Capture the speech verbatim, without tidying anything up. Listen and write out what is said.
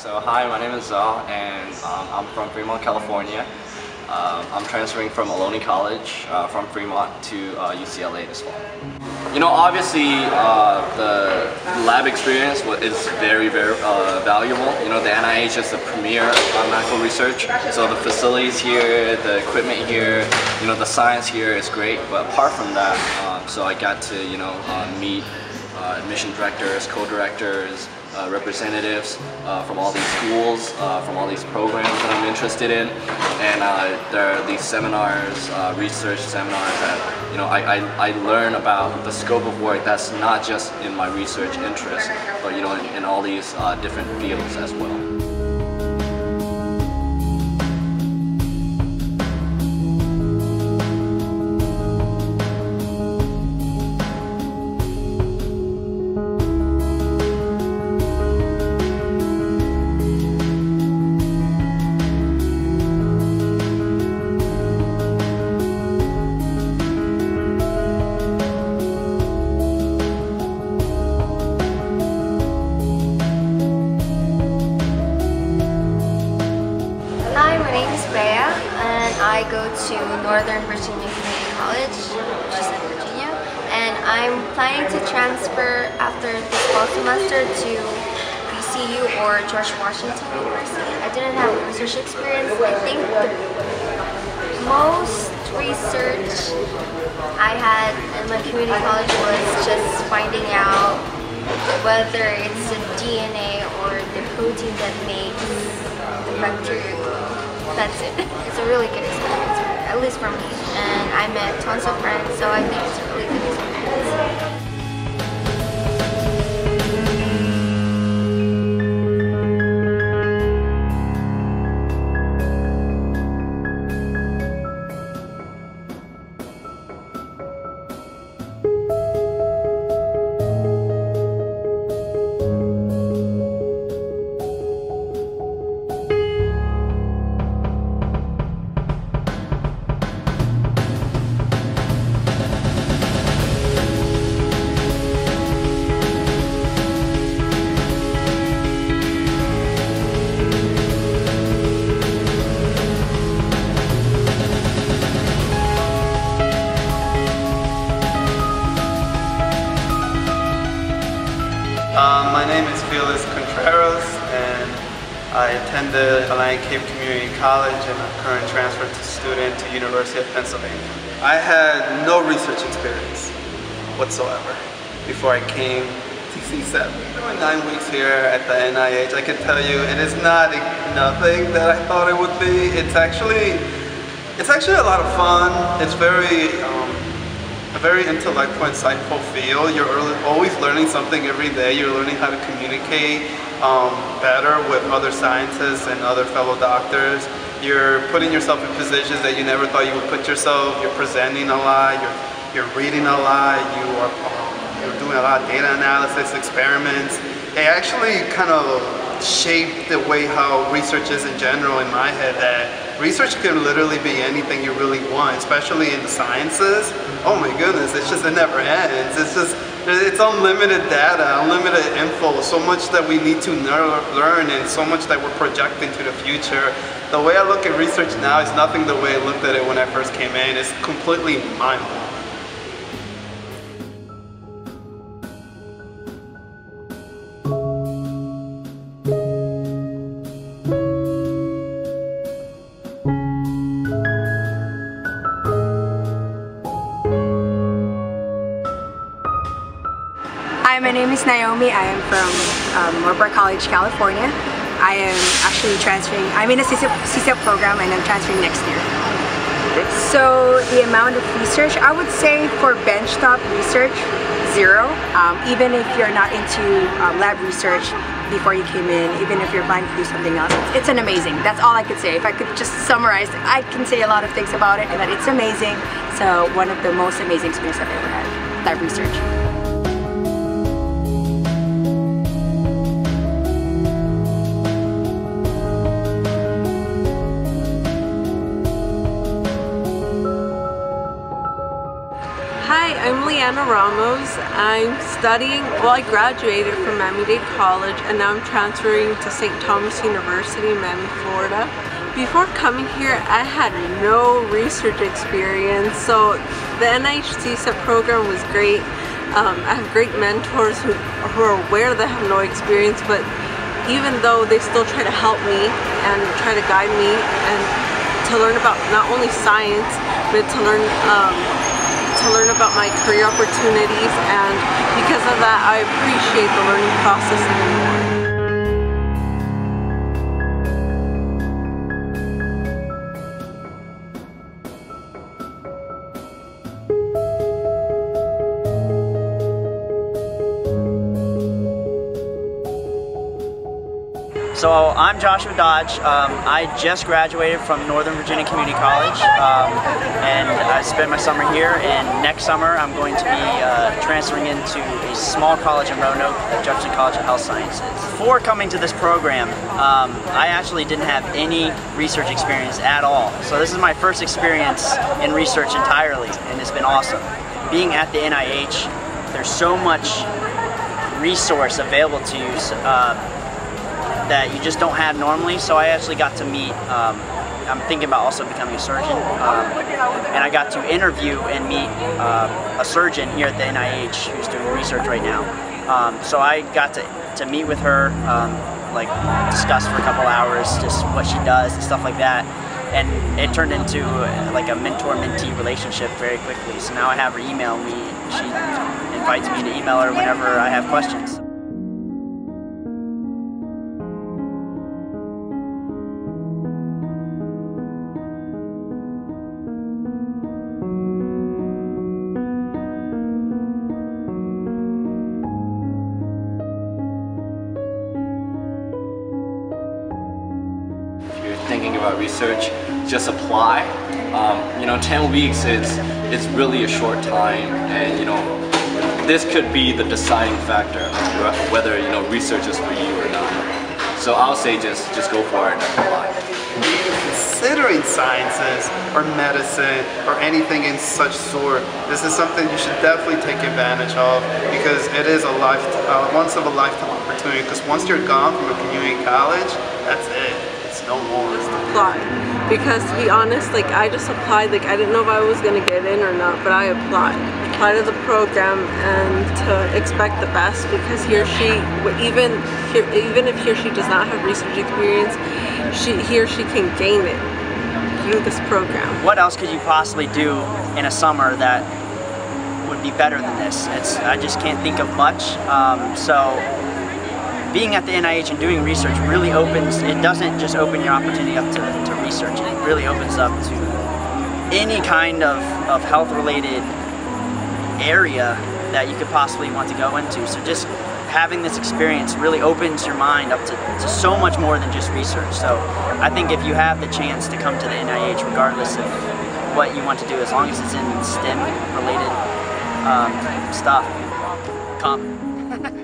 So hi, my name is Zal, and um, I'm from Fremont, California. Uh, I'm transferring from Ohlone College uh, from Fremont to uh, U C L A this fall. You know, obviously uh, the lab experience is very, very uh, valuable. You know, the N I H is the premier of medical research, so the facilities here, the equipment here, you know, the science here is great. But apart from that, um, so I got to, you know, uh, meet uh, admission directors, co-directors, Uh, representatives uh, from all these schools, uh, from all these programs that I'm interested in, and uh, there are these seminars, uh, research seminars that, you know, I, I, I learn about the scope of work that's not just in my research interest, but, you know, in, in all these uh, different fields as well. I go to Northern Virginia Community College, which is in Virginia, and I'm planning to transfer after this fall semester to V C U or George Washington University. I didn't have research experience. I think the most research I had in my community college was just finding out whether it's the D N A or the protein that makes the bacteria grow. That's it. It's a really good experience, at least for me. And I met tons of friends, so I think it's a really good experience. I attended Atlantic Cape Community College and I'm currently transferred to student to University of Pennsylvania. I had no research experience whatsoever before I came to C C S E P. Nine weeks here at the N I H, I can tell you it is not nothing that I thought it would be. It's actually, it's actually a lot of fun. It's very, um, a very intellectual, insightful field. You're always learning something every day. You're learning how to communicate Um, better with other scientists and other fellow doctors. You're putting yourself in positions that you never thought you would put yourself. You're presenting a lot, you're, you're reading a lot, you are, um, you're doing a lot of data analysis, experiments. It actually kind of shaped the way how research is in general in my head, that research can literally be anything you really want, especially in the sciences. Oh my goodness, it's just, it never ends. It's just, it's unlimited data, unlimited info, so much that we need to learn and so much that we're projecting to the future. The way I look at research now is nothing the way I looked at it when I first came in. It's completely mind-blowing. My name is Naomi. I am from um, Marlboro College, California. I am actually transferring, I'm in a C C S E P program and I'm transferring next year. So the amount of research, I would say for benchtop research, zero. Um, even if you're not into um, lab research before you came in, even if you're planning to do something else, it's, it's an amazing, that's all I could say. If I could just summarize, I can say a lot of things about it and that it's amazing. So one of the most amazing experiences I've ever had, lab research. I'm Leanna Ramos. I'm studying, well, I graduated from Miami Dade College and now I'm transferring to Saint Thomas University in Miami, Florida. Before coming here, I had no research experience, so the N I H C S E P program was great. Um, I have great mentors who, who are aware that I have no experience, but even though they still try to help me and try to guide me and to learn about not only science, but to learn um, to learn about my career opportunities, and because of that, I appreciate the learning process even more. So I'm Joshua Dodge. Um, I just graduated from Northern Virginia Community College, um, and I spent my summer here. And next summer, I'm going to be uh, transferring into a small college in Roanoke, Johnson College of Health Sciences. Before coming to this program, um, I actually didn't have any research experience at all. So this is my first experience in research entirely, and it's been awesome. Being at the N I H, there's so much resource available to you. Uh, that you just don't have normally, so I actually got to meet, um, I'm thinking about also becoming a surgeon, um, and I got to interview and meet uh, a surgeon here at the N I H who's doing research right now. Um, so I got to, to meet with her, um, like discuss for a couple hours just what she does and stuff like that, and it turned into uh, like a mentor-mentee relationship very quickly. So now I have her email me, and she invites me to email her whenever I have questions. Thinking about research, just apply. Um, you know, ten weeks is it's really a short time, and you know, this could be the deciding factor of whether you know research is for you or not. So I'll say just just go for it and apply. Considering sciences or medicine or anything in such sort, this is something you should definitely take advantage of, because it is a life, uh, once of a lifetime opportunity. Because once you're gone from a community college, that's it. No more. Just apply, because to be honest, like I just applied, like I didn't know if I was gonna get in or not, but I applied. Apply to the program and to expect the best, because he or she, even even if he or she does not have research experience, she he or she can gain it through this program. What else could you possibly do in a summer that would be better than this? It's I just can't think of much. Um, so. Being at the N I H and doing research really opens, it doesn't just open your opportunity up to, to research, it really opens up to any kind of, of health-related area that you could possibly want to go into. So just having this experience really opens your mind up to, to so much more than just research. So I think if you have the chance to come to the N I H, regardless of what you want to do, as long as it's in STEM-related um, stuff, come.